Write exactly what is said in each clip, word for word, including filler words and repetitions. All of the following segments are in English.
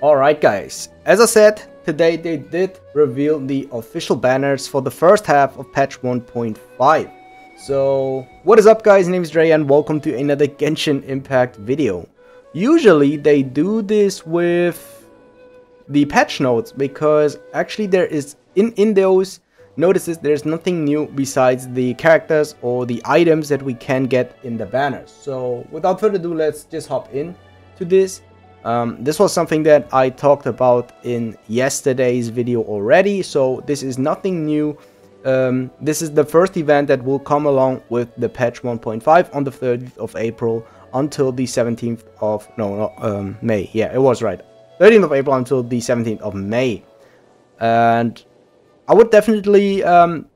Alright guys, as I said, today they did reveal the official banners for the first half of patch one point five. So what is up guys, my name is Dre and welcome to another Genshin Impact video. Usually they do this with the patch notes because actually there is in, in those notices there's nothing new besides the characters or the items that we can get in the banners. So without further ado, let's just hop in to this. Um, this was something that I talked about in yesterday's video already, so this is nothing new. Um, this is the first event that will come along with the patch one point five on the thirtieth of April until the seventeenth of no, no um, May. Yeah, it was right, thirteenth of April until the seventeenth of May. And I would definitely um,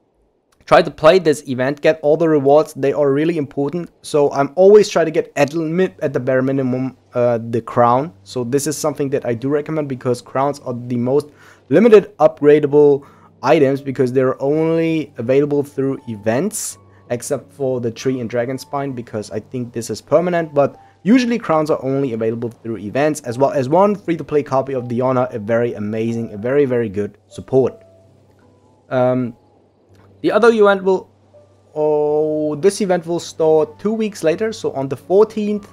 try to play this event, get all the rewards. They are really important, so I'm always trying to get at, at the bare minimum uh, the crown. So this is something that I do recommend because crowns are the most limited upgradable items because they're only available through events, except for the tree and dragon spine because I think this is permanent, but usually crowns are only available through events, as well as one free-to-play copy of Diona, a very amazing, a very very good support. Um, The other event will, oh, this event will start two weeks later, so on the fourteenth.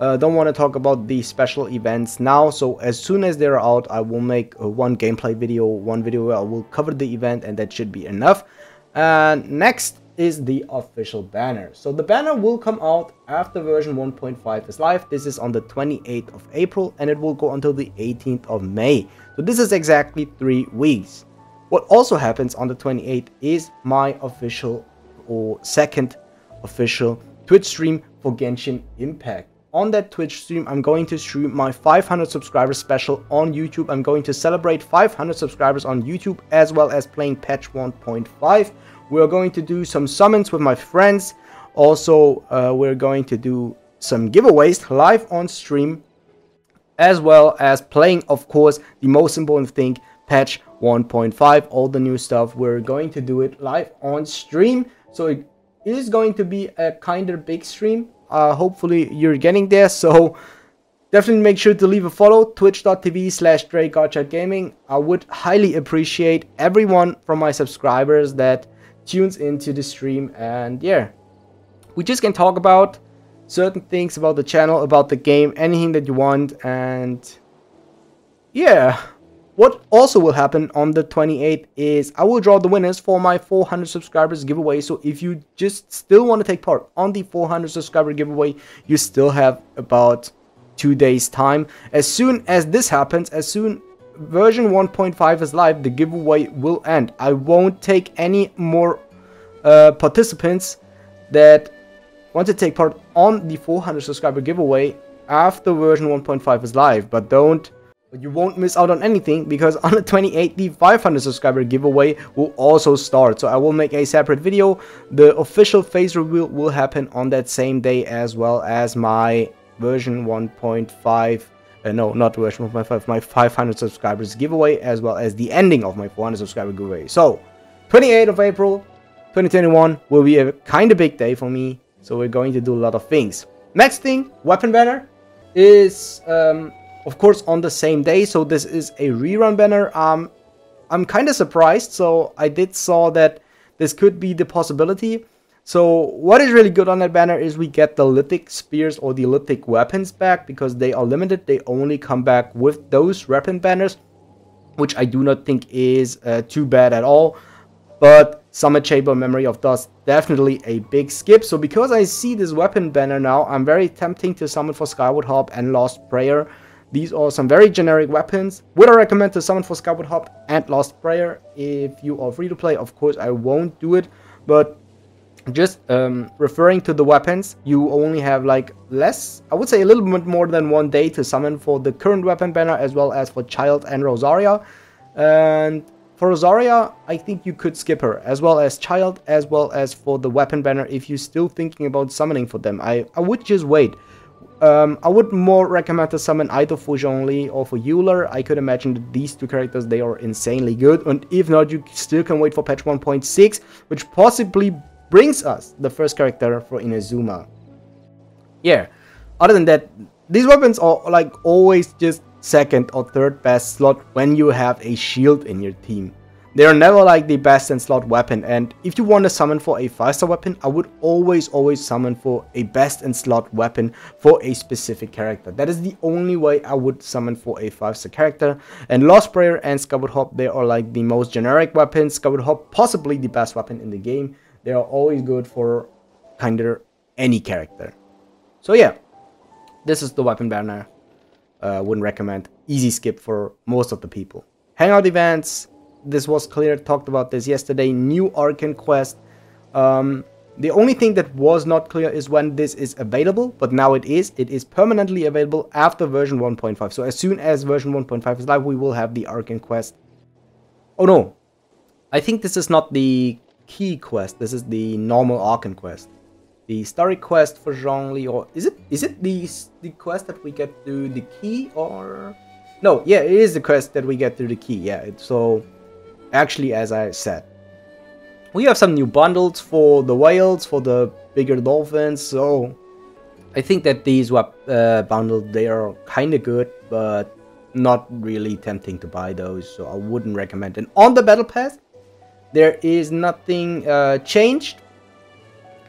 Uh, don't want to talk about the special events now, so as soon as they're out, I will make uh, one gameplay video, one video where I will cover the event, and that should be enough. And next is the official banner. So the banner will come out after version one point five is live. This is on the twenty-eighth of April, and it will go until the eighteenth of May. So this is exactly three weeks. What also happens on the twenty-eighth is my official or second official Twitch stream for Genshin Impact. On that Twitch stream, I'm going to stream my five hundred subscribers special on YouTube. I'm going to celebrate five hundred subscribers on YouTube as well as playing patch one point five. We're going to do some summons with my friends. Also, uh, we're going to do some giveaways live on stream, as well as playing, of course, the most important thing, patch one point five, all the new stuff. We're going to do it live on stream, so it is going to be a kind of big stream. Uh, hopefully you're getting there, so definitely make sure to leave a follow, twitch dot t v slash Dre Gacha Gaming. I would highly appreciate everyone from my subscribers that tunes into the stream, and yeah, we just can talk about certain things about the channel, about the game, anything that you want. And yeah, what also will happen on the twenty-eighth is I will draw the winners for my four hundred subscribers giveaway. So if you just still want to take part on the four hundred subscriber giveaway, you still have about two days time. As soon as this happens, as soon version one point five is live, the giveaway will end. I won't take any more uh, participants that want to take part on the four hundred subscriber giveaway after version one point five is live, but don't But you won't miss out on anything because on the twenty-eighth, the five hundred subscriber giveaway will also start. So I will make a separate video. The official phase reveal will happen on that same day, as well as my version one point five, uh, no, not version one point five, my five hundred subscribers giveaway, as well as the ending of my four hundred subscriber giveaway. So twenty-eighth of April twenty twenty-one will be a kind of big day for me. So we're going to do a lot of things. Next thing, weapon banner is... Um, Of course on the same day, so this is a rerun banner. Um, I'm kind of surprised, so I did saw that this could be the possibility. So what is really good on that banner is we get the Lithic Spears or the Lithic Weapons back because they are limited. They only come back with those weapon banners, which I do not think is uh, too bad at all. But Summit Shaper, Memory of Dust, definitely a big skip. So because I see this weapon banner now, I'm very tempting to summon for Skyward Hop and Lost Prayer. These are some very generic weapons. Would I recommend to summon for Skyward Hop and Lost Prayer if you are free to play? Of course, I won't do it. But just um, referring to the weapons, you only have like less, I would say a little bit more than one day to summon for the current weapon banner, as well as for Childe and Rosaria. And for Rosaria, I think you could skip her, as well as Childe, as well as for the weapon banner if you're still thinking about summoning for them. I, I would just wait. Um, I would more recommend to summon either for Zhongli or for Euler. I could imagine that these two characters, they are insanely good. And if not, you still can wait for patch one point six, which possibly brings us the first character for Inazuma. Yeah, other than that, these weapons are like always just second or third best slot when you have a shield in your team. They are never like the best in slot weapon, and if you want to summon for a five star weapon, I would always always summon for a best in slot weapon for a specific character. That is the only way I would summon for a five star character. And Lost Prayer and Skyward Hop, they are like the most generic weapons. Skyward Hop, possibly the best weapon in the game. They are always good for kind of any character. So yeah, this is the weapon banner. I uh, wouldn't recommend. Easy skip for most of the people. Hangout events. This was clear, talked about this yesterday. New Arcane Quest. Um, the only thing that was not clear is when this is available, but now it is. It is permanently available after version one point five. So as soon as version one point five is live, we will have the Arcane Quest. Oh no. I think this is not the key quest. This is the normal Arcane Quest. The story quest for Zhongli, or is it is it the, the quest that we get through the key, or... No, yeah, it is the quest that we get through the key, yeah. It, so... Actually, as I said, we have some new bundles for the whales, for the bigger dolphins, so I think that these uh, bundles, they are kind of good, but not really tempting to buy those, so I wouldn't recommend. And on the battle pass, there is nothing uh, changed.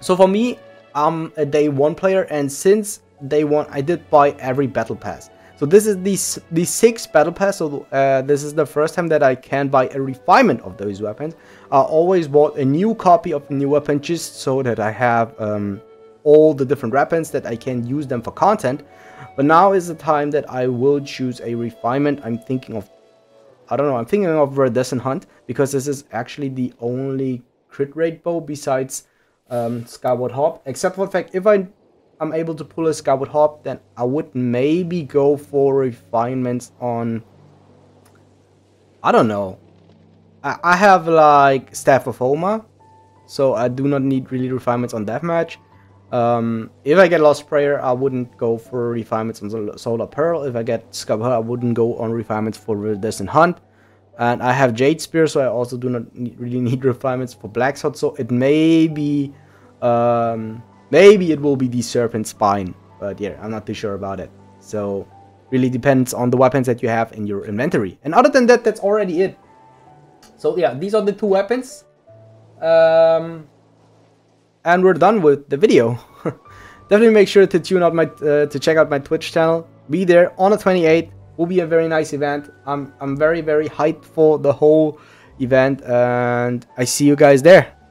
So for me, I'm a day one player, and since day one, I did buy every battle pass. So this is the, the sixth battle pass, so uh, this is the first time that I can buy a refinement of those weapons. I always bought a new copy of the new weapon just so that I have um, all the different weapons that I can use them for content. But now is the time that I will choose a refinement. I'm thinking of, I don't know, I'm thinking of Verdessen Hunt, because this is actually the only crit rate bow besides um, Skyward Hop. Except for the fact, if I... I'm able to pull a Skyward Hop, then I would maybe go for refinements on, I don't know, I, I have like Staff of Oma, so I do not need really refinements on deathmatch. Um, if I get Lost Prayer, I wouldn't go for refinements on Solar Pearl. If I get Skyward, I wouldn't go on refinements for Verdessen Hunt. And I have Jade Spear, so I also do not need, really need refinements for Black Sword, so it may be... Um, Maybe it will be the Serpent Spine, but yeah, I'm not too sure about it. So, really depends on the weapons that you have in your inventory. And other than that, that's already it. So yeah, these are the two weapons. Um, and we're done with the video. Definitely make sure to tune out my, uh, to check out my Twitch channel. Be there on the twenty-eighth. Will be a very nice event. I'm, I'm very, very hyped for the whole event, and I see you guys there.